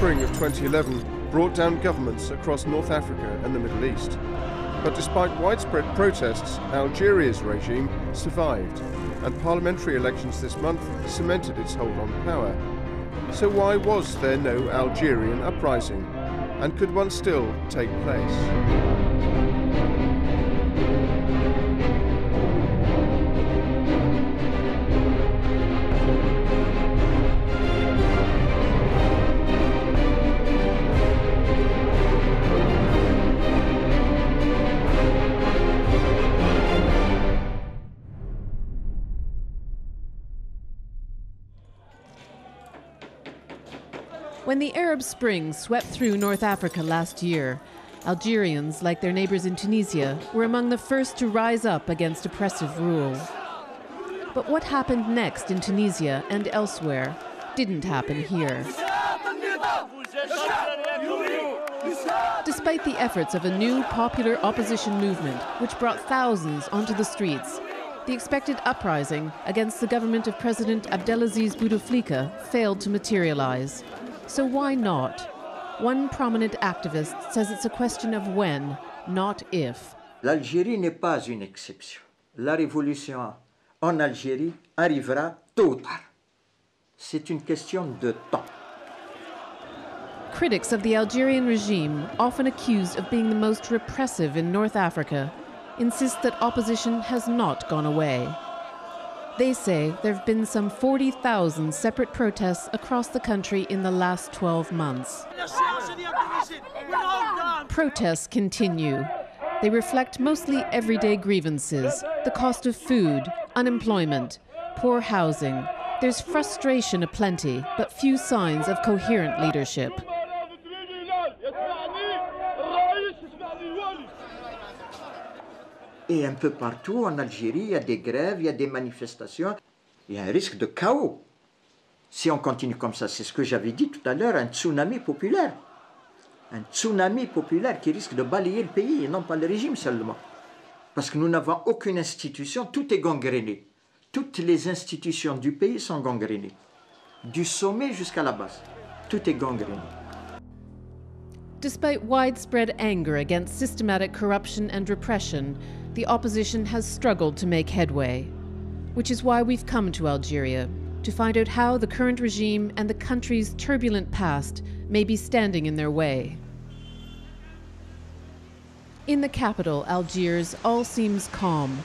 Spring of 2011 brought down governments across North Africa and the Middle East. But despite widespread protests, Algeria's regime survived, and parliamentary elections this month cemented its hold on power. So why was there no Algerian uprising? And could one still take place? When the Arab Spring swept through North Africa last year, Algerians, like their neighbors in Tunisia, were among the first to rise up against oppressive rule. But what happened next in Tunisia and elsewhere didn't happen here. Despite the efforts of a new popular opposition movement, which brought thousands onto the streets, the expected uprising against the government of President Abdelaziz Bouteflika failed to materialize. So why not? One prominent activist says it's a question of when, not if. L'Algérie n'est pas une exception. La révolution en Algérie arrivera tôt ou tard. C'est une question de temps. Critics of the Algerian regime, often accused of being the most repressive in North Africa, insist that opposition has not gone away. They say there have been some 40,000 separate protests across the country in the last 12 months. Protests continue. They reflect mostly everyday grievances, the cost of food, unemployment, poor housing. There's frustration aplenty, but few signs of coherent leadership. Et un peu partout en Algérie, il y a des grèves, il y a des manifestations. Il y a un risque de chaos. Si on continue comme ça, c'est ce que j'avais dit tout à l'heure, un tsunami populaire. Un tsunami populaire qui risque de balayer le pays, et non pas le régime seulement. Parce que nous n'avons aucune institution, tout est gangréné. Toutes les institutions du pays sont gangrénées. Du sommet jusqu'à la base, tout est gangréné. Despite widespread anger against systematic corruption and repression, the opposition has struggled to make headway, which is why we've come to Algeria to find out how the current regime and the country's turbulent past may be standing in their way. In the capital, Algiers, all seems calm,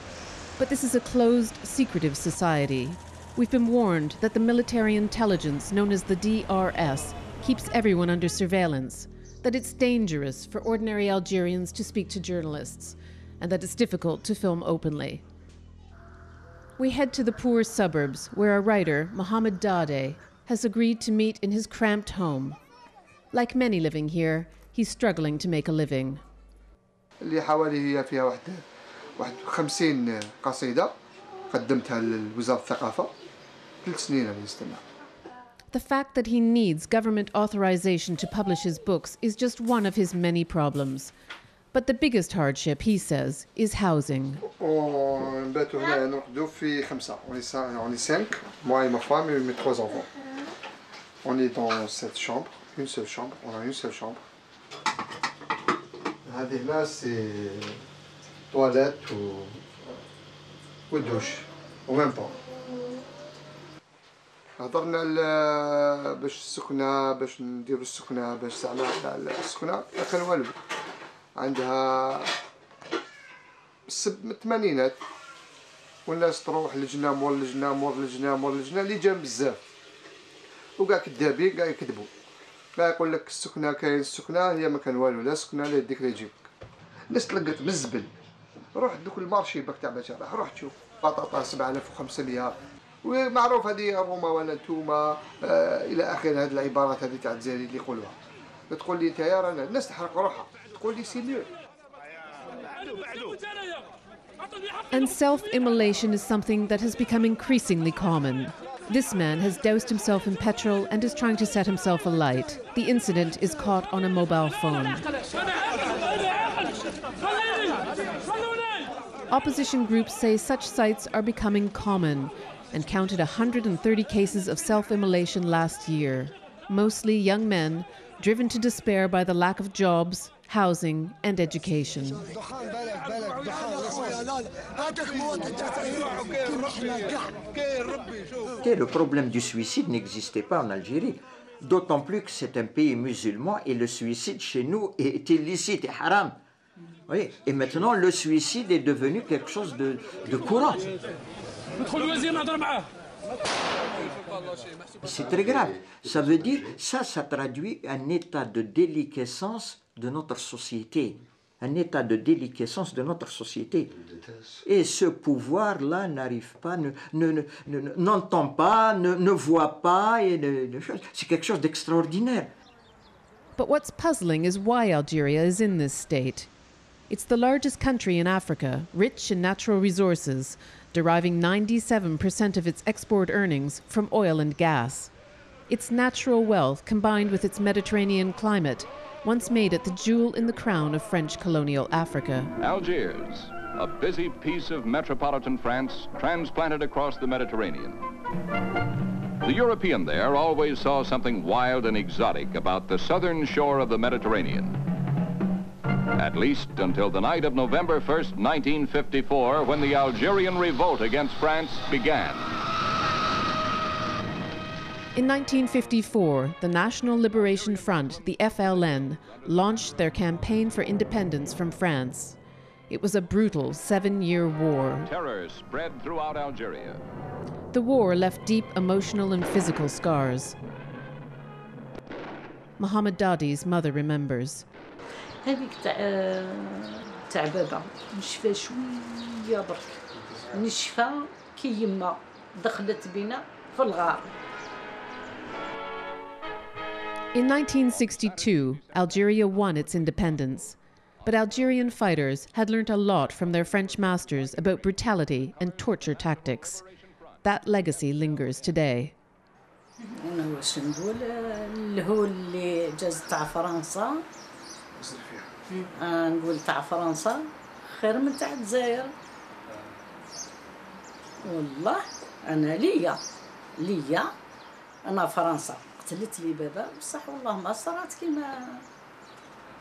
but this is a closed, secretive society. We've been warned that the military intelligence known as the DRS keeps everyone under surveillance, that it's dangerous for ordinary Algerians to speak to journalists, and that it's difficult to film openly. We head to the poor suburbs, where our writer, Mohamed Dadeh, has agreed to meet in his cramped home. Like many living here, he's struggling to make a living. اللي حوالي هي فيها واحد 50 قصيدة قدمتها لوزارة الثقافة 3 سنين على الاستماع. The fact that he needs government authorization to publish his books is just one of his many problems. But the biggest hardship, he says, is housing. عندها من الثمانينات والناس تروح لجنة مور لجنة مور لجنة مور لجنة اللي جا بزاف وكاع كذابين كاع يكذبوا كاع يقول لك السكنة كاين السكنة هي ما كان والو لا سكنة لا يديك لا يجيبك الناس تلقت بالزبل روح دوك المارشي باك تاع بجراح روح تشوف بطاطا 7500 ومعروف هذه الروما ولا نتوما إلى آخر هذه العبارات هذه تاع الجزائري اللي يقولوها تقول لي نتايا راه الناس تحرق روحها. And self-immolation is something that has become increasingly common. This man has doused himself in petrol and is trying to set himself alight. The incident is caught on a mobile phone. Opposition groups say such sights are becoming common and counted 130 cases of self-immolation last year, mostly young men driven to despair by the lack of jobs, housing and education. Le problème du suicide n'existait pas en Algérie, d'autant plus que c'est un pays musulman et le suicide chez nous est illicite et haram. Oui. Et maintenant, le suicide est devenu quelque chose de courant. C'est très grave. Ça veut dire, ça traduit un état de déliquescence de notre société. Un état de déliquescence de notre société. Et ce pouvoir-là n'arrive pas, n'entend pas, ne voit pas. C'est quelque chose d'extraordinaire. But what's puzzling is why Algeria is in this state. It's the largest country in Africa, rich in natural resources, deriving 97% of its export earnings from oil and gas. Its natural wealth, combined with its Mediterranean climate, once made it the jewel in the crown of French colonial Africa. Algiers, a busy piece of metropolitan France, transplanted across the Mediterranean. The European there always saw something wild and exotic about the southern shore of the Mediterranean. At least until the night of November 1st, 1954, when the Algerian revolt against France began. In 1954, the National Liberation Front, the FLN, launched their campaign for independence from France. It was a brutal seven-year war. Terror spread throughout Algeria. The war left deep emotional and physical scars. Mohamed Dadeh's mother remembers. هذيك تعبابة نشفى شوية برك نشفى كي يما دخلت بنا في الغار. In 1962, Algeria won its independence. But Algerian fighters had learnt a lot from their French masters about brutality and torture tactics. That legacy lingers today. أنا واش نقول الهول اللي جاز تاع فرنسا نقول تاع فرنسا خير من تاع الجزائر والله انا ليا انا فرنسا قتلت لي بابا بصح والله ما صرات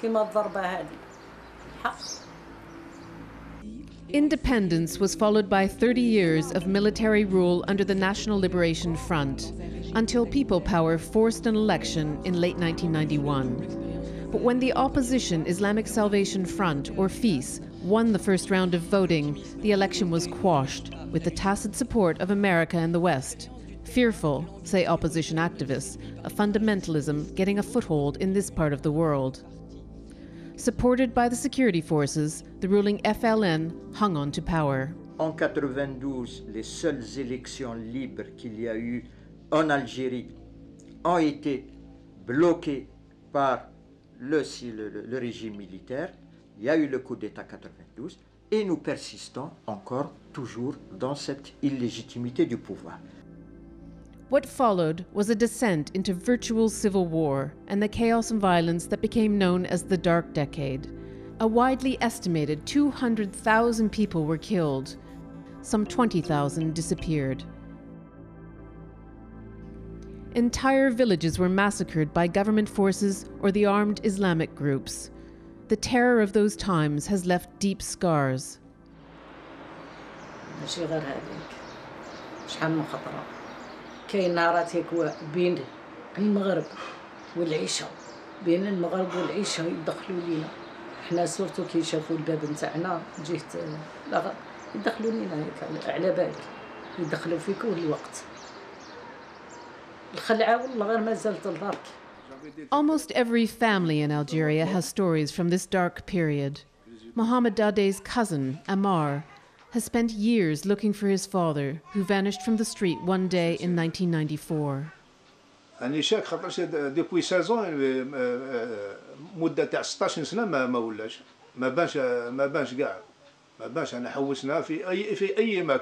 كيما الضربه هذه الحق. Independence was followed by 30 years of military rule under the National Liberation Front until people power forced an election in late 1991. But when the opposition Islamic Salvation Front, or FIS, won the first round of voting, the election was quashed with the tacit support of America and the West. Fearful, say opposition activists, of fundamentalism getting a foothold in this part of the world. Supported by the security forces, the ruling FLN hung on to power. En 92, les seules élections libres qu'il y a eu en Algérie ont été bloquées par le régime militaire. Il y a eu le coup d'État 92 et nous persistons encore toujours dans cette illégitimité du pouvoir. What followed was a descent into virtual civil war and the chaos and violence that became known as the Dark Decade. A widely estimated 200,000 people were killed. Some 20,000 disappeared. Entire villages were massacred by government forces or the armed Islamic groups. The terror of those times has left deep scars. ماشي غير هذيك شحال من خطره كاين نارات هكوا بين المغرب والعشاء بين المغرب والعشاء يدخلوا لينا حنا سورتو كي شافوا الباب نتاعنا جهه يدخلوا لينا هكا على بالك يدخلوا في كل الوقت. Almost every family in Algeria has stories from this dark period. Mohamed Dadeh's cousin, Amar, has spent years looking for his father, who vanished from the street one day in 1994.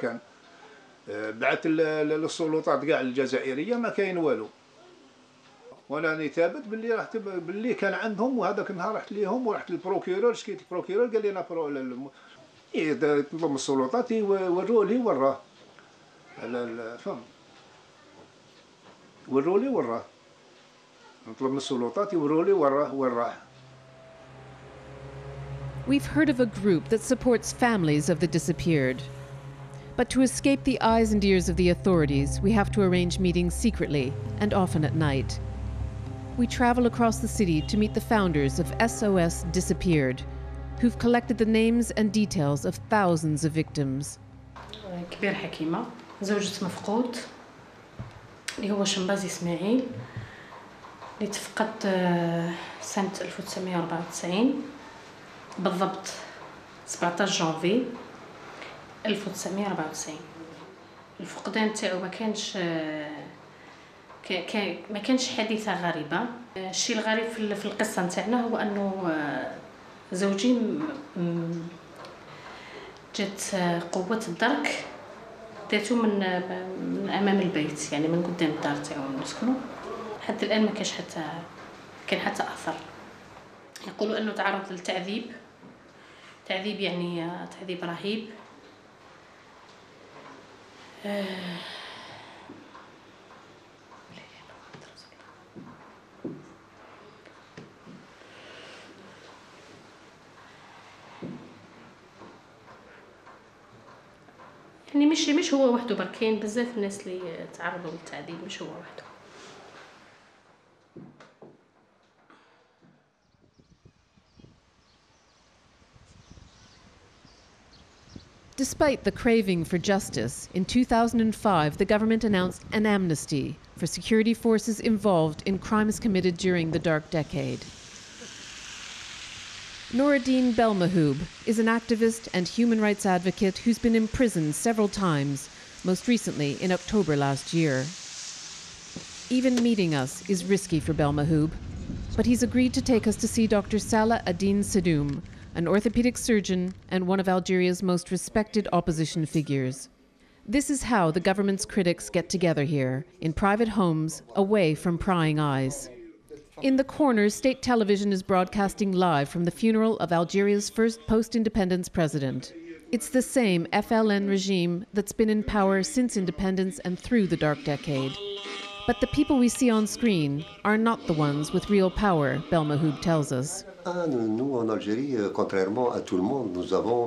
بعت للسلطات كاع الجزائريه ما كاين والو وانا راني ثابت باللي كان عندهم وهذاك النهار رحت ليهم ورحت للبروكيرور شكيت البروكيرور قال لنا طلب من السلطات يوروا لي وراه فهم وروا لي وراه نطلب من السلطات يوروا لي وين راح. We've heard of a group that supports families of the disappeared. But to escape the eyes and ears of the authorities, we have to arrange meetings secretly and often at night. We travel across the city to meet the founders of SOS Disappeared, who've collected the names and details of thousands of victims. كبير حكيمة زوجة مفقود اللي هو شمباز إسماعيل اللي تفقد سنة 1994 بالضبط 17 جانفي 1994. الفقدان تاعو ما كانش حادثة غريبة. الشيء الغريب في القصة تاعنا هو أنه زوجي جات قوة الدرك داتو من أمام البيت يعني من قدام الدار تاعو نسكنو. حتى الآن ما كانش حتى أثر. يقولوا أنه تعرض للتعذيب، تعذيب يعني تعذيب رهيب. يعني مش هو وحده برك، كاين بزاف الناس اللي تعرضوا للتعذيب مش هو وحده. Despite the craving for justice, in 2005 the government announced an amnesty for security forces involved in crimes committed during the dark decade. Nouradine Belmahoub is an activist and human rights advocate who's been imprisoned several times, most recently in October last year. Even meeting us is risky for Belmahoub, but he's agreed to take us to see Dr. Salah Adine Sedoum, an orthopedic surgeon and one of Algeria's most respected opposition figures. This is how the government's critics get together here, in private homes, away from prying eyes. In the corner, state television is broadcasting live from the funeral of Algeria's first post-independence president. It's the same FLN regime that's been in power since independence and through the dark decade. But the people we see on screen are not the ones with real power, Belmahoub tells us. Nous, en Algérie, contrairement à tout le monde, nous avons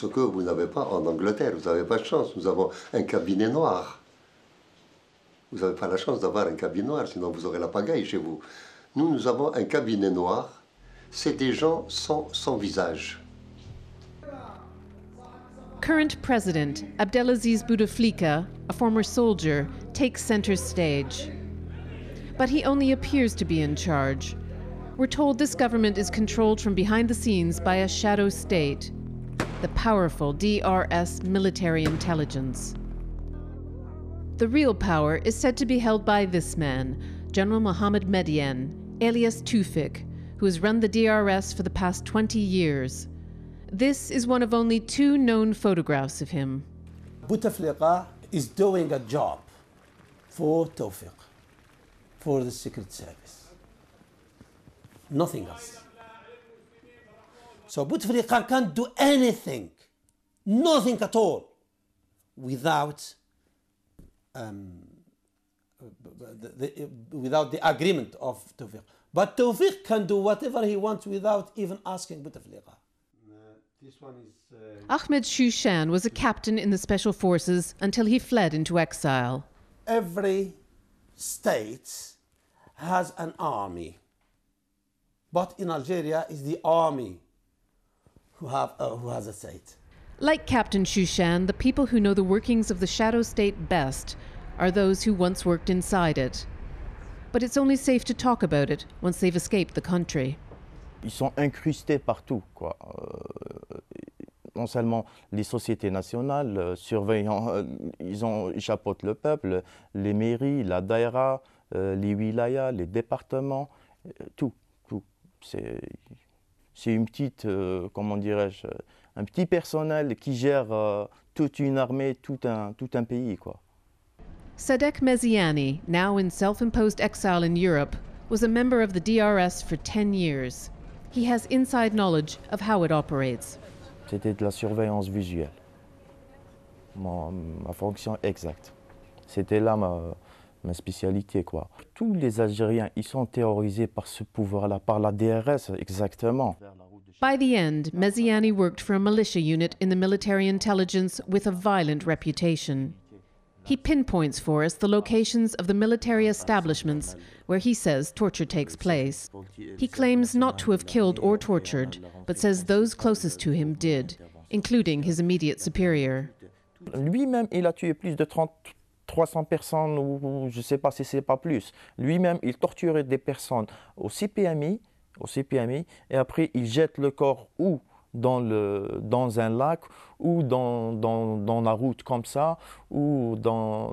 ce que vous n'avez pas en Angleterre. Vous n'avez pas de chance. Nous avons un cabinet noir. Vous n'avez pas la chance d'avoir un cabinet noir, sinon vous aurez la pagaille chez vous. Nous, nous avons un cabinet noir. C'est des gens sans visage. Current president Abdelaziz Bouteflika, a former soldier, takes center stage. But he only appears to be in charge. We're told this government is controlled from behind the scenes by a shadow state, the powerful DRS military intelligence. The real power is said to be held by this man, General Mohamed Mediene, alias Toufik, who has run the DRS for the past 20 years. This is one of only two known photographs of him. Bouteflika is doing a job for Toufik, for the Secret Service. Nothing else. So Bouteflika can't do anything, nothing at all, without the agreement of Toufik. But Toufik can do whatever he wants without even asking Bouteflika. Ahmed Shushan was a captain in the Special Forces until he fled into exile. Every state has an army. But in Algeria, it's the army who has a state. Like Captain Shushan, the people who know the workings of the shadow state best are those who once worked inside it. But it's only safe to talk about it once they've escaped the country. Ils sont incrustés partout, quoi. Non seulement les sociétés nationales, surveillant, ils chapeautent le peuple, les mairies, la daïra, les wilayas, les départements, tout. C'est une petite, comment dirais-je, un petit personnel qui gère toute une armée, tout un pays, quoi. Sadek Meziani, now in self-imposed exile in Europe, was a member of the DRS for 10 years. He has inside knowledge of how it operates. C'était de la surveillance visuelle, ma fonction exacte. C'était là ma, ma spécialité, quoi. Tous les Algériens, ils sont terrorisés par ce pouvoir-là, par la DRS, exactement. By the end, Meziani worked for a militia unit in the military intelligence with a violent reputation. He pinpoints for us the locations of the military establishments where he says torture takes place. He claims not to have killed or tortured, but says those closest to him did, including his immediate superior. Lui-même, il a tué plus de 300 personnes, ou je ne sais pas si c'est pas plus. Lui-même, il torturait des personnes au CPMI, et après, il jette le corps où? Dans un lac ou dans la route comme ça, ou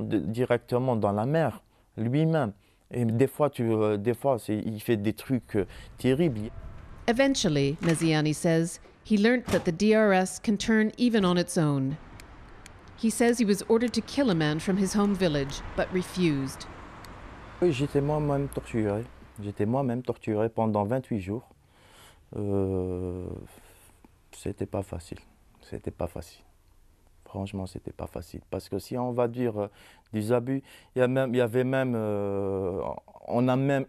directement dans la mer lui-même. Et des fois il fait des trucs terribles. Eventually, Meziani says, he learned that the DRS can turn even on its own. He says he was ordered to kill a man from his home village, but refused. Oui, j'étais moi-même torturé. J'étais moi-même torturé pendant 28 jours. C'était pas facile, franchement c'était pas facile, parce que si on va dire des abus, on a même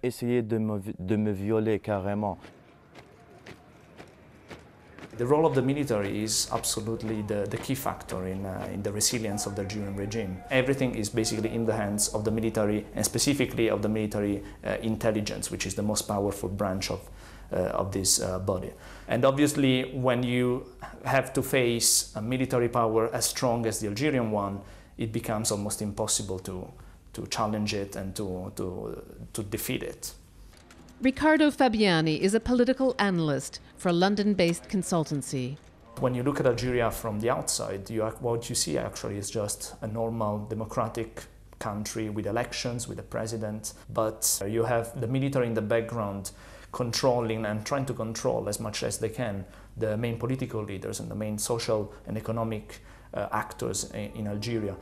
essayé de me violer carrément. The role of the military is absolutely the key factor in the resilience of the Algerian regime. Everything is basically in the hands of the military, and specifically of the military intelligence, which is the most powerful branch of this body. And obviously, when you have to face a military power as strong as the Algerian one, it becomes almost impossible to challenge it and to defeat it. Riccardo Fabiani is a political analyst for a London-based consultancy. When you look at Algeria from the outside, what you see actually is just a normal democratic country with elections, with a president, but you have the military in the background controlling and trying to control as much as they can the main political leaders and the main social and economic actors in Algeria.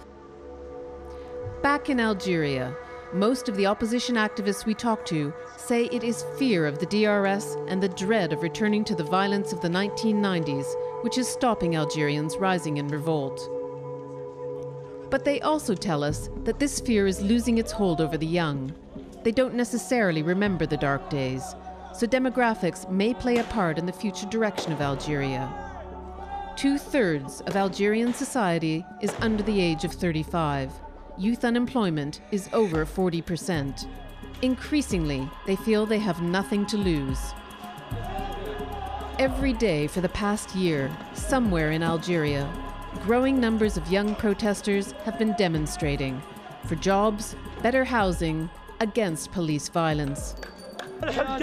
Back in Algeria, most of the opposition activists we talk to say it is fear of the DRS and the dread of returning to the violence of the 1990s, which is stopping Algerians rising in revolt. But they also tell us that this fear is losing its hold over the young. They don't necessarily remember the dark days. So demographics may play a part in the future direction of Algeria. 2/3 of Algerian society is under the age of 35. Youth unemployment is over 40%. Increasingly, they feel they have nothing to lose. Every day for the past year, somewhere in Algeria, growing numbers of young protesters have been demonstrating for jobs, better housing, against police violence. In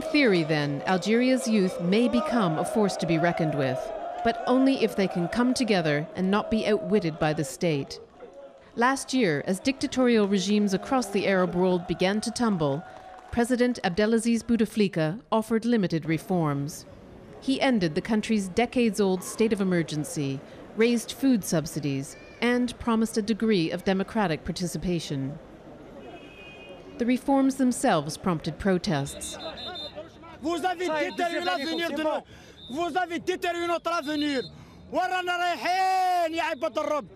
theory, then, Algeria's youth may become a force to be reckoned with, but only if they can come together and not be outwitted by the state. Last year, as dictatorial regimes across the Arab world began to tumble, President Abdelaziz Bouteflika offered limited reforms. He ended the country's decades-old state of emergency, raised food subsidies, and promised a degree of democratic participation. The reforms themselves prompted protests. Vous avez détruit l'avenir de nous. Vous avez détruit notre avenir. ورانا رايحين يا عباد الرب.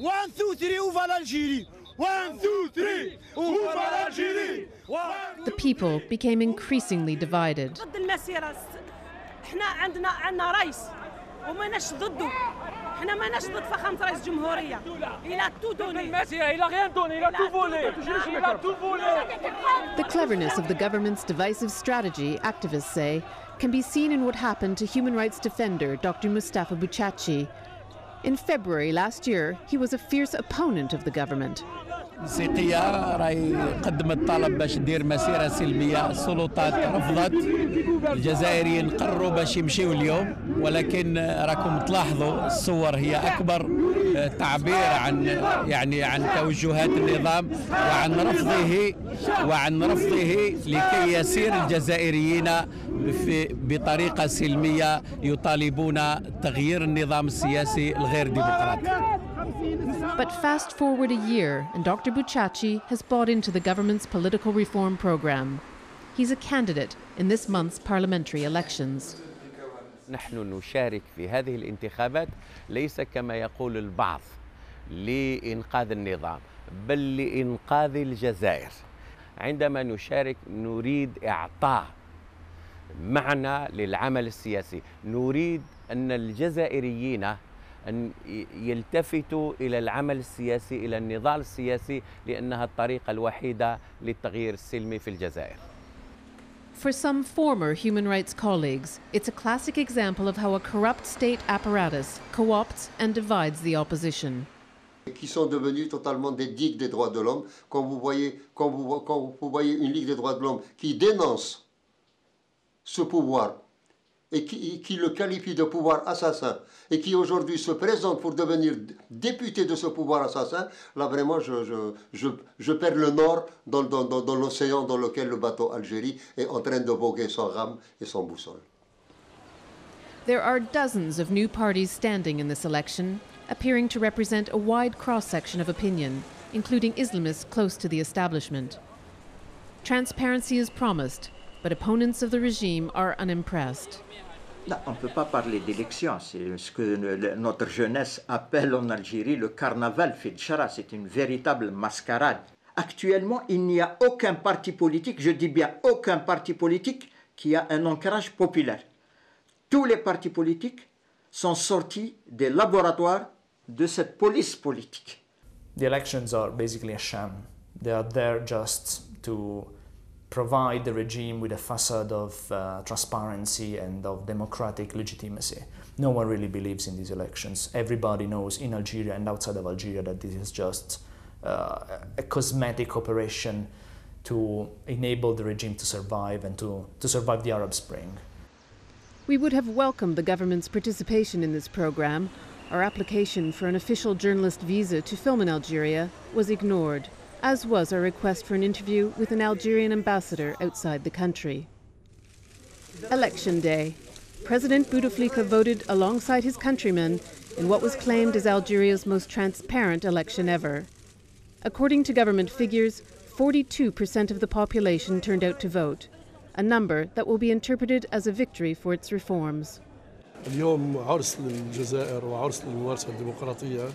1, 2, 3 over Algeria. 1, 2, 3 over Algeria. The people became increasingly divided. ضد المسيرة. إحنا عندنا رئيس وما نش ضده. إحنا ما نش ضد فخامة رئيس جمهورية. إلى تودوني. المسيرة إلى غير دوني إلى تودوني. إلى تودوني. The cleverness of the government's divisive strategy, activists say, can be seen in what happened to human rights defender Dr. Mustafa Bouchachi. In February last year, he was a fierce opponent of the government. الموسيقية راهي قدمت طلب باش دير مسيرة سلمية، السلطات رفضت، الجزائريين قرروا باش يمشيوا اليوم، ولكن راكم تلاحظوا الصور هي أكبر تعبير عن يعني عن توجهات النظام وعن رفضه لكي يسير الجزائريين بطريقة سلمية يطالبون تغيير النظام السياسي الغير ديمقراطي. But fast forward a year and Dr. Bouchachi has bought into the government's political reform program. He's a candidate in this month's parliamentary elections. نحن نشارك في هذه الانتخابات ليس كما يقول البعض لإنقاذ النظام بل لإنقاذ الجزائر. عندما نشارك نريد إعطاء معنى للعمل السياسي، نريد أن الجزائريين أن يلتفتوا إلى العمل السياسي إلى النضال السياسي لأنها الطريقة الوحيدة للتغيير السلمي في الجزائر. For some former human rights colleagues, it's a classic example of how a corrupt state apparatus co-opts and divides the opposition. Qui sont devenus totalement des digues des droits de l'homme. Quand vous voyez une ligue des droits de l'homme qui dénonce ce pouvoir et qui le qualifie de pouvoir assassin et qui aujourd'hui se présente pour devenir député de ce pouvoir assassin, là vraiment je perds le nord dans l'océan dans lequel le bateau Algérie est en train de voguer sans rame et sans boussole. There are dozens of new parties standing in this election, appearing to represent a wide cross-section of opinion, including Islamists close to the establishment. Transparency is promised, but opponents of the regime are unimpressed. Là, on ne peut pas parler d'élection, c'est ce que notre jeunesse appelle en Algérie le carnaval Fidchara, c'est une véritable mascarade. Actuellement, il n'y a aucun parti politique, je dis bien aucun parti politique, qui a un ancrage populaire. Tous les partis politiques sont sortis des laboratoires de cette police politique. The elections are basically a sham. They are there just to provide the regime with a facade of transparency and of democratic legitimacy. No one really believes in these elections. Everybody knows in Algeria and outside of Algeria that this is just a cosmetic operation to enable the regime to survive and to survive the Arab Spring. We would have welcomed the government's participation in this program. Our application for an official journalist visa to film in Algeria was ignored, as was our request for an interview with an Algerian ambassador outside the country. Election day. President Bouteflika voted alongside his countrymen in what was claimed as Algeria's most transparent election ever. According to government figures, 42% of the population turned out to vote, a number that will be interpreted as a victory for its reforms. اليوم عرس للجزائر وعرس للممارسة الديمقراطية.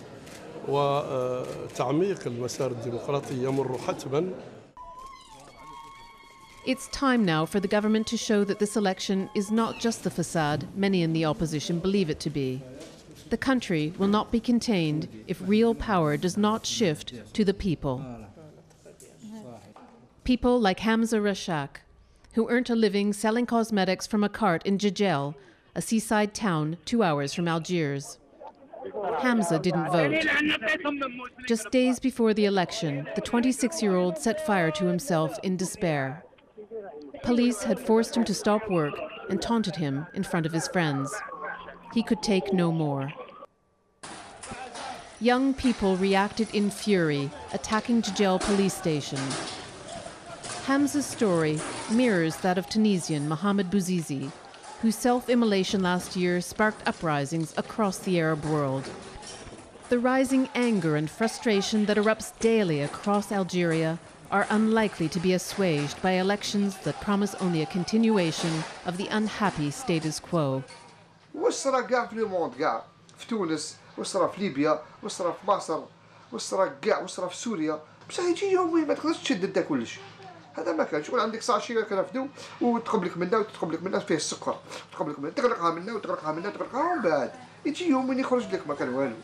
It's time now for the government to show that this election is not just the facade many in the opposition believe it to be. The country will not be contained if real power does not shift to the people. People like Hamza Rashak, who earned a living selling cosmetics from a cart in Jijel, a seaside town 2 hours from Algiers. Hamza didn't vote. Just days before the election, the 26-year-old set fire to himself in despair. Police had forced him to stop work and taunted him in front of his friends. He could take no more. Young people reacted in fury, attacking Jijel police station. Hamza's story mirrors that of Tunisian Mohamed Bouazizi, whose self-immolation last year sparked uprisings across the Arab world. The rising anger and frustration that erupts daily across Algeria are unlikely to be assuaged by elections that promise only a continuation of the unhappy status quo. What's صرا كاع في الموند كاع في تونس وصرا في ليبيا وصرا في مصر وصرا كاع وصرا في سوريا بصح يجي يوم ما تقدرش تشد انت كلش. هذا ما كان شغل عندك ساشيه كنفدو وتقبلك منا وتقبلك منا فيه السكر تقبلك منا تغرقها منا وتغرقها منا وتغرقها ومن بعد يجي يوم وين يخرج لك ما كان والو.